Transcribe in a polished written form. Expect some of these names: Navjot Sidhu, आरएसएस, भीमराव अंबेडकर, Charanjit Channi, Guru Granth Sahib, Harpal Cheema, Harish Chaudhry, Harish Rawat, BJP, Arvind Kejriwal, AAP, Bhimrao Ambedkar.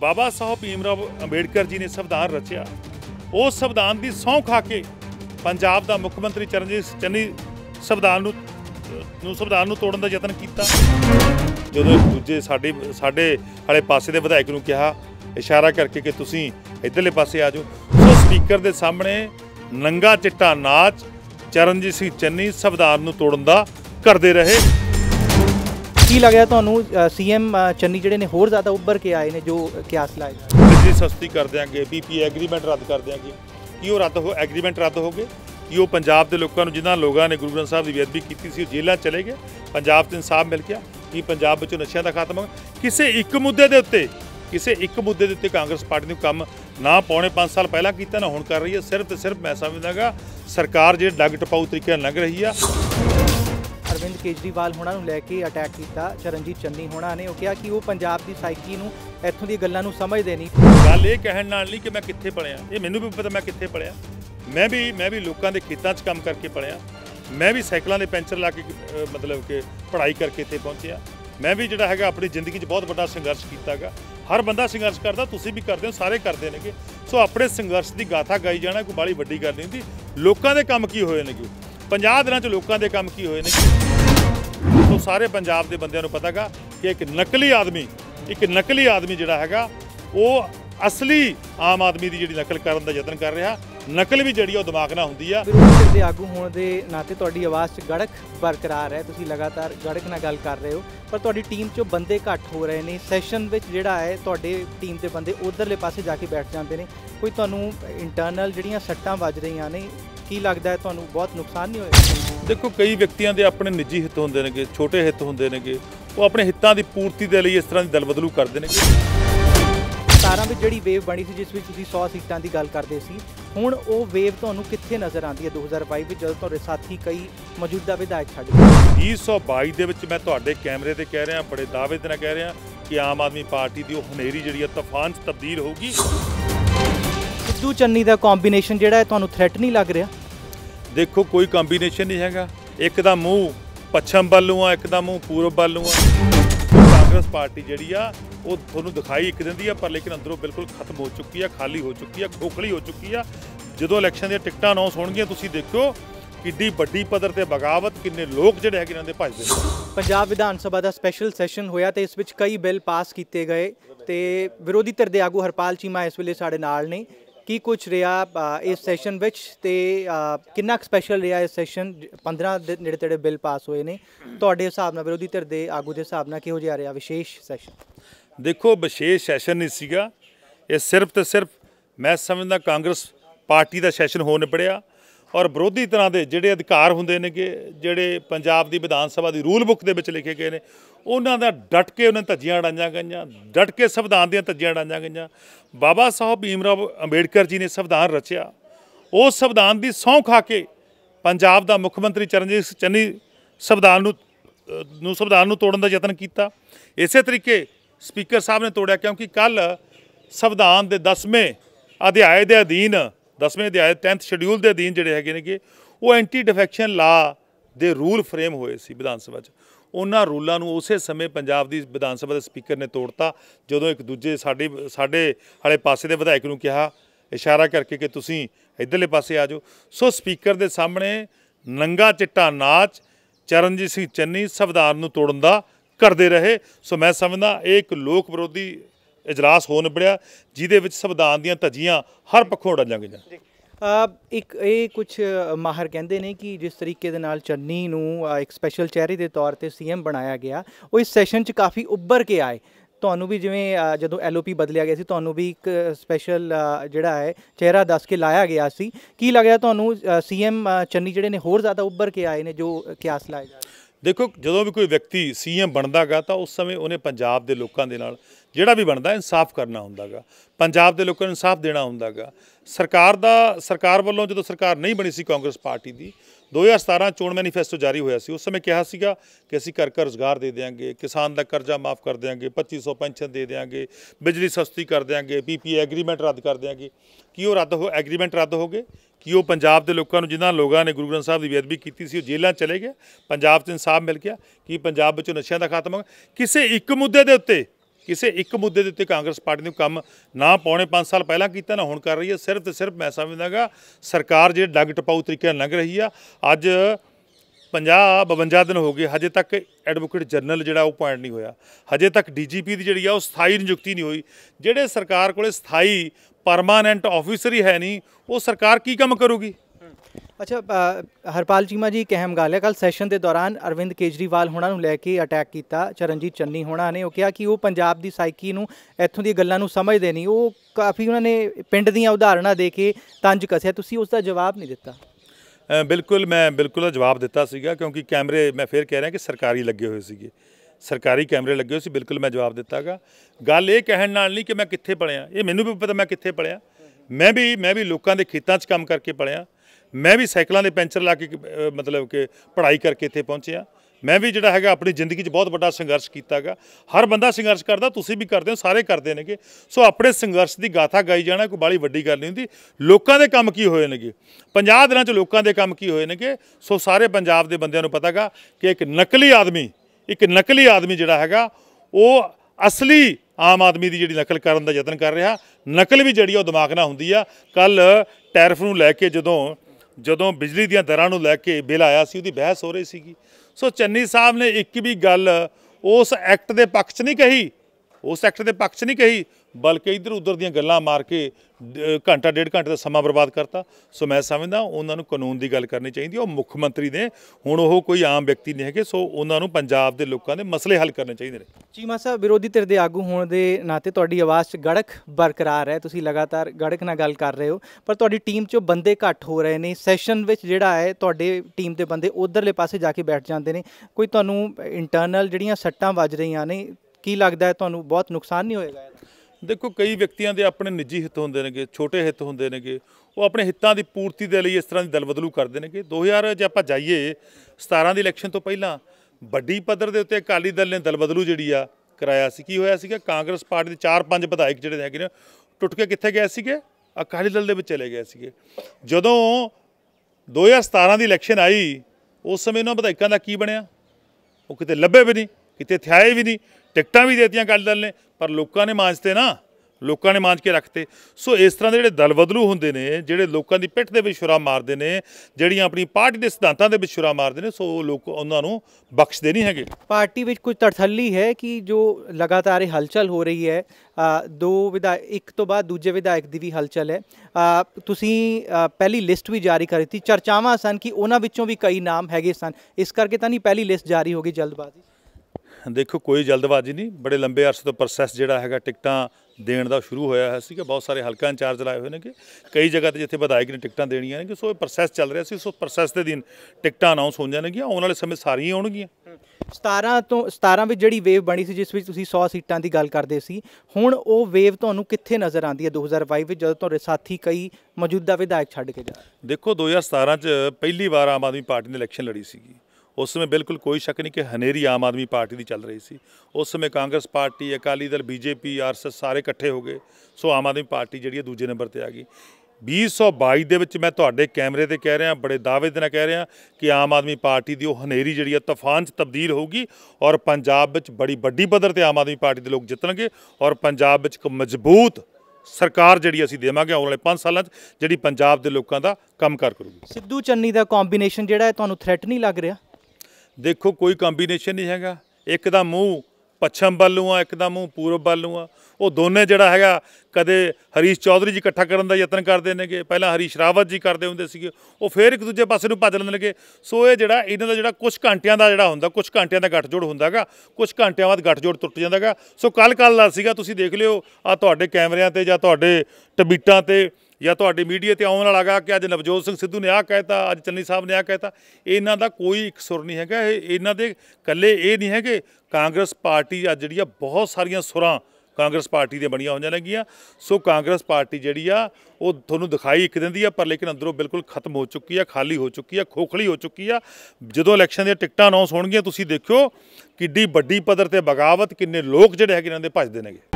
ਬਾਬਾ ਸਾਹਿਬ ਭੀਮਰਾਓ ਅੰਬੇਡਕਰ जी ने संविधान रचिया। उस संविधान की सौं खा के पंजाब का मुख्य मंत्री चरणजीत चन्नी संविधान तोड़न का यतन किया। जो दूजे साडे वाले पासे के विधायक नूं कहा इशारा करके कि तुसीं इधरले पासे आ जाओ। सो स्पीकर के सामने नंगा चिट्टा नाच चरणजीत सिंह चन्नी संविधान नूं तोड़न का करते रहे। की लग गया तो सीएम चन्नी जोड़े ने होर ज़्यादा उभर के आए ने जो क्यास लाए बिजली सस्ती कर देंगे, बीपीए एग्रीमेंट रद्द कर देंगे कि वो रद्द हो एग्रीमेंट रद्द हो गए कि वो पंजाब के लोगों जिन्होंने लोगों ने गुरु ग्रंथ साहब की बेअदबी की जेलों चले गए। पंजाब से इंसाफ मिल गया कि पंजाब में नशे का खात्मा हो गया। किसी एक मुद्दे के उत्ते कांग्रेस पार्टी ने काम ना पौने 5 साल पहला किया ना हुण कर रही है। सिर्फ तो सिर्फ मैं समझदागा सरकार जो डग टपाऊ तरीके लंघ रही है। अरविंद केजरीवाल होना लैके अटैक किया चरणजीत चन्नी होना ने कहा कि वो पंजाब की साइकी नूं इत्थों दी गल्लां नूं समझदे नहीं। गल ये कहण नाल नहीं कि मैं कित्थे पढ़िया, ये मैनूं भी पता मैं कित्थे पढ़िया। मैं भी लोगों के खेतों 'च काम करके पढ़िया। मैं भी साइकलों के पैंचर ला के मतलब कि पढ़ाई करके इत्थे पहुँचया। मैं भी जिहड़ा हैगा अपनी जिंदगी 'च बहुत वड्डा संघर्ष कीतागा। हर बंदा संघर्ष करता, तुसीं भी करते हो, सारे करते हैं। सो अपने संघर्ष की गाथा गाई जाना कोई बड़ी वड्डी गल नहीं हुंदी। लोगों के काम की होए ने 50 दिनों 'च लोगों के काम की होए ने। तो सारे पंजाब के बंदियां नूं पता गा कि एक नकली आदमी जिहड़ा हैगा वो असली आम आदमी की जिहड़ी नकल करन दा यतन कर रहा। नकल भी जिहड़ी वो दिमाग नाल हुंदी आ। विरोध दे आगू होण दे नाते तुहाडी आवाज़ 'च गड़क बरकरार है। तुसीं लगातार गड़क नाल गल कर रहे हो पर तुहाडी टीम 'चों बंदे घट हो रहे ने। सैशन विच जिहड़ा है तुहाडे टीम दे बंदे उधरले पासे जाके बैठ जांदे ने। कोई तुहानूं इंटरनल जिहड़ियां सट्टां वज रहियां ने की लगता है तुहानूं बहुत नुकसान नहीं होएगा? देखो कई व्यक्तियों के अपने निजी हित होंदे ने, छोटे हित होंदे ने, वो अपने हितों की पूर्ति के लिए इस तरह की दलबदलू करते हैं। 17 में जिहड़ी वेव बनी सी जिस विच तुसीं 100 सीटां की गल करते सी, हुण वो वेव तुहानूं कित्थे नज़र आती है? 2022 में जदों तुहाडे साथी कई मौजूदा विधायक छड्ड गए। 2022 दे विच मैं तुहाडे कैमरे ते कह रहा, बड़े दावे दे नाल कह रहा कि आम आदमी पार्टी की वो हनेरी जिहड़ी तूफान च तब्दील होगी। सिद्धू चन्नी का कॉम्बीनेशन जिहड़ा है तुहानूं थ्रैट नहीं लग रहा? देखो कोई कॉम्बीनेशन नहीं हैगा। एक दा मूँह पच्छम वालों आ, एक दा मूँह पूरब वालों आ। कांग्रेस पार्टी जिहड़ी आ वो तुहानूं दिखाई एक दिंदी आ पर लेकिन अंदरों बिल्कुल खत्म हो चुकी है, खाली हो चुकी है, खोखली हो चुकी है। जदों इलैक्शन दी टिकटां अनाउंस होणगीਆਂ तुसीं देखो किड्डी वड्डी पद्धर ते बगावत किन्ने लोग जिहड़े हैगे इन्हां दे भजदे ने। पंजाब विधान सभा का स्पैशल सैशन होया तो इस विच कई बिल पास किए गए तो विरोधी धिर दे आगू हरपाल चीमा इस वेले साडे नाल ने। की कुछ रहा इस सैशन विच ते कितना स्पैशल रहा इस सैशन? 15 दे नेड़े तेड़े बिल पास हुए ने। तुहाडे हिसाब नाल विरोधी धिर दे आगू दे हिसाब नाल किहो जिहा रहा विशेष सैशन? देखो विशेष सैशन नहीं सीगा, ये सिर्फ तो सिर्फ मैं समझदा कांग्रेस पार्टी का सैशन होने पड़िया। और विरोधी तरह के जिहड़े अधिकार हुंदे ने कि जिहड़े पंजाब की विधान सभा की रूल बुक दे विच लिखे गए ने उन्हां दा डट के उन्हें धज्जियां उड़ाइयां गईयां, डट के संविधान दीयां धज्जियां उड़ाइयां गईयां। बाबा साहब भीमराव अंबेडकर जी ने संविधान रचिया। उस संविधान की सौं खा के पंजाब का मुख्य मंत्री चरणजीत चन्नी संविधान तोड़न का यतन किया। इस तरीके स्पीकर साहब ने तोड़िया क्योंकि कल संविधान के 10वें अध्याय 10th शेड्यूल के अधीन जोड़े है वो एंटी डिफेक्शन ला दे रूल फ्रेम होए सी विधान सभा। उन्हां रूलों नूं उस समय पंजाब की विधान सभा के स्पीकर ने तोड़ता जदों एक दूजे साडे वाले पासे के विधायक नूं कहा इशारा करके कि तुसीं इधरले पासे आ जाओ। सो स्पीकर के सामने नंगा चिट्टा नाच चरणजीत सिंह चन्नी संविधान नूं तोड़न दा करते रहे। सो मैं समझदा ये एक लोक विरोधी इजलास हो निबड़िया जिहदे विच संविधान दीयां धज्जियां हर पक्षों उड़ाइयां गईयां। एक ये कुछ माहर कहते हैं कि जिस तरीके दे नाल चन्नी नूं एक स्पैशल चेहरे के तौर पर सीएम बनाया गया वो इस सैशन च काफ़ी उभर के आए। तुहानूं भी जिवें जदों LOP बदलिया गया सी तुहानूं भी एक स्पैशल जिहड़ा है चेहरा दस के लाया गया सी। की लग रहा तुहानूं सीएम चन्नी जिहड़े ने होर ज़्यादा उभर के आए ने जो क्यास लाए जा? देखो जदों भी कोई व्यक्ति सीएम बनदा गा तो उस समय उन्हें पंजाब के लोगों के नाल जिहड़ा भी बनदा इंसाफ करना हुंदा गा, पंजाब के लोगों नूं इंसाफ देना हुंदा गा। सरकार वालों जदों सरकार नहीं बनी सी कांग्रेस पार्टी की 2017 चोण मैनीफेस्टो जारी होया सी। उस समय कहा सीगा कि असीं घर घर रोज़गार दे देंगे, किसान का कर्जा माफ़ कर देंगे, 2500 पेंशन दे देंगे, बिजली सस्ती कर देंगे, BPA एग्रीमेंट रद्द कर देंगे कि वो एग्रीमेंट रद्द हो गए कि वो पंजाब के लोगों जिन्होंने लोगों ने गुरु ग्रंथ साहब की बेअदबी की जेलों चले गए। पंजाब से इंसाफ मिल गया कि पंजाब में नशे का खात्मा हो गया। किसी एक मुद्दे के उत्ते किसी एक मुद्दे के उत्ते कांग्रेस पार्टी ने काम ना पौने 5 साल पहला किया ना हुण कर रही है। सिर्फ तो सिर्फ मैं समझदा गा सरकार जो डग टपाऊ तरीके लंघ रही है। अज 50-52 दिन हो गए हजे तक एडवोकेट जनरल जिहड़ा वो अपॉइंट नहीं होया, हजे तक डीजीपी दी जिहड़ी आ स्थाई नियुक्ति नहीं हुई। जिहड़े सरकार कोले स्थाई परमानेंट ऑफिसर ही है नहीं, वो सरकार की काम करूगी। अच्छा हरपाल चीमा जी, एक अहम गल है, कल सैशन के दौरान अरविंद केजरीवाल होना लैके अटैक किया। चरणजीत चन्नी होना ने कहा कि वो पंजाब की साइकी नूं इत्थों दी गल्लां नूं समझदे नहीं, वो काफ़ी उन्होंने पिंड दीआं उदाहरणां दे के तंज कसिया। तुसीं उसका जवाब नहीं दिता। बिल्कुल मैं बिल्कुल जवाब दिता सीगा, क्योंकि कैमरे मैं फिर कह रहा कि सरकारी लगे हुए थे, सरकारी कैमरे लगे हुए थे। बिल्कुल मैं जवाब दिता गा। गल ये कहण नाल नहीं कि मैं कित्थे पढ़िया, ये मैनूं भी पता मैं कित्थे पढ़िया। मैं भी लोगों के खेतों काम करके पढ़िया, मैं भी साइकिलों के पेंचर ला के मतलब कि पढ़ाई करके इतने पहुँचे। मैं भी जोड़ा है अपनी जिंदगी बहुत बड़ा संघर्ष किया। हर बंदा संघर्ष करता, तुम भी करते हो, सारे करते हैं कि। सो अपने संघर्ष की गाथा गाई जाना कोई बड़ी वड्डी गल नहीं होंगी। लोगों के काम की होए ने, 50 दिनों लोगों के काम की होए ने। सो सारे पंजाब के बंदियां नूं पता गा कि एक नकली आदमी जोड़ा है वो असली आम आदमी की जी नकल करने का यत्न कर रहा। नकल भी जी दिमाग ना होंगी आ। कल टैरिफ नूं लैके जदों बिजली दीआं दरां नूं लैके बिल आया सी, उहदी बहस हो रही सीगी। सो चन्नी साहब ने एक भी गल उस एक्ट के पक्ष नहीं कही, बल्कि इधर उधर दीआं गल्लां मार के घंटा 1.5 घंटे का समा बर्बाद करता। सो मैं समझदा उन्होंने कानून की गल करनी चाहिए। वह मुख्यमंत्री ने हुण वो कोई आम व्यक्ति नहीं है। सो उन्होंने पंजाब के लोगों के मसले हल करने चाहिए। चीमा साहब, विरोधी धिर के आगू होने के नाते तुहाडी आवाज़ च गड़क बरकरार है, तुसीं लगातार गड़क नाल गल कर रहे हो, पर तुहाडी टीम चो बंदे घट हो रहे हैं। सैशन विच जिहड़ा है तुहाडे टीम के बंदे उधरले पासे जाके बैठ जाते हैं। कोई तुहानूं इंटरनल जिहड़ियां सट्टां वज रही ने, की लगता है तुहानूं बहुत नुकसान नहीं होएगा? देखो कई व्यक्तियों के अपने निजी हित होंदे ने, छोटे हित होंदे ने, वो अपने हितों की पूर्ति के लिए इस तरह की दलबदलू करते हैं। 2000 जो आप जाइए 17 की इलैक्शन तो पहला वड्डी पद्धर के उत्ते अकाली दल ने दलबदलू जी कराया सी। की होया सीगा, कांग्रेस पार्टी के 4-5 विधायक जोड़े है टुट के कितने गए थे, अकाली दल के चले गए थे। जदों 2017 की इलैक्शन आई, उस समय उन्होंने विधायकों का की बनया? वो कितने लभे भी नहीं, कितने थियाए भी नहीं। टिकटां भी देती अकाली दल ने, पर लोगों ने मांजते ना, लोगों ने मांज के रखते। सो इस तरह के जोड़े दलबदलू होंदे ने, जोड़े लोगों की पिठ के छुरा मारते हैं, जोड़ियाँ अपनी पार्टी के सिद्धांतों के छुरा मारते हैं। सो लोग उन्होंने बख्शते नहीं है। पार्टी में कुछ तड़थली है कि जो लगातार हलचल हो रही है, दो विधायक एक तो बाद दूजे विधायक की भी हलचल है। पहली लिस्ट भी जारी करी थी, चर्चावां सन कि उन्होंने भी कई नाम है सन, इस करके तो नहीं पहली लिस्ट जारी होगी जल्दबाजी? देखो कोई जल्दबाजी नहीं, बड़े लंबे अरसे तो प्रोसैस जोड़ा है टिकटां देण दा शुरू होया है कि बहुत सारे हल्का इंचार्ज लाए हुए हैं कि कई जगह पर जिते विधायक ने टिकटां देनियां ने। सो प्रोसैस चल रहा है, सो प्रोसैस के दिन टिकटां अनाउंस हो जाएगी, आने वाले समय सारियां आउणगीआं। 17 में जी वेव बनी सी जिस विच तुसीं 100 सीटां की गल करते सी, हुण वो वेव तुहानूं कित्थे नज़र आती है 2022 जदों तुहाडे साथी कई मौजूदा विधायक छड्ड के जा? देखो 2017 च पहली बार आम आदमी पार्टी ने इलैक्शन लड़ी सी। उस समय बिल्कुल कोई शक नहीं कि हनेरी आम आदमी पार्टी की चल रही थी। उस समय Congress party, Akali Dal, BJP, आरएसएस सारे इकट्ठे हो गए। सो आम आदमी पार्टी जी दूजे नंबर पर आ गई। 2022 के मैं तुहाडे कैमरे ते कह रहा, बड़े दावे दे नाल कह रहा कि आम आदमी पार्टी की हनेरी जी तूफान च तब्दील होगी और पंजाब बड़ी वड्डी पद्धर ते आम आदमी पार्टी के लोग जितणगे और पंजाब एक मजबूत सरकार जी असीं देवांगे आने वाले 5 साल जी पंजाब के लोगों का काम कार करूगी। सिद्धू चन्नी का कॉम्बीनेशन जिहड़ा तुहानूं थ्रैट नहीं लग रहा? देखो कोई कॉम्बीनेशन नहीं है। एक दा मूँह पश्चिम वल नूं आ, एक दा मूँह पूरब वल नूं आ। वो दोनों जोड़ा है कदे हरीश चौधरी जी इकट्ठा करने का यत्न करते हैं, पहला हरीश रावत जी करते होंगे सी, वो फिर एक दूजे पासे नूं भज लैंदे। सो ये जोड़ा इन्हां दा जोड़ा कुछ घंटियां का जोड़ा हुंदा, कुछ घंटियां का गठजोड़ हुंदा गा, कुछ घंटियां बाद गठजोड़ टुट जांदा गा। सो कल दा सीगा, तुसीं देख लिओ आ तुहाडे कैमरियां ते जां तुहाडे टबीटां ते या तो मीडिया से आने वाला गा कि अज नवजोत सिंह सिद्धू ने आ कहता, अज चन्नी साहब ने आ कहता। इन्हों का कोई एक सुर नहीं है, इन्हों के कल्ले ये नहीं है कि कांग्रेस पार्टी अज जी बहुत सारिया सुरां कांग्रेस पार्टी दी बनिया होइयां लगियां। सो कांग्रेस पार्टी जी वो थोनू दिखाई एक दिंदी आ, पर लेकिन अंदरों बिल्कुल खत्म हो चुकी है, खाली हो चुकी है, खोखली हो चुकी है। जदों इलैक्शन दी टिकटां अनाउंस होणगीआं तुसीं देखिओ किड्डी वड्डी पद्धर ते बगावत, किन्ने लोग जिहड़े है इन्हां दे भजदे नेगे।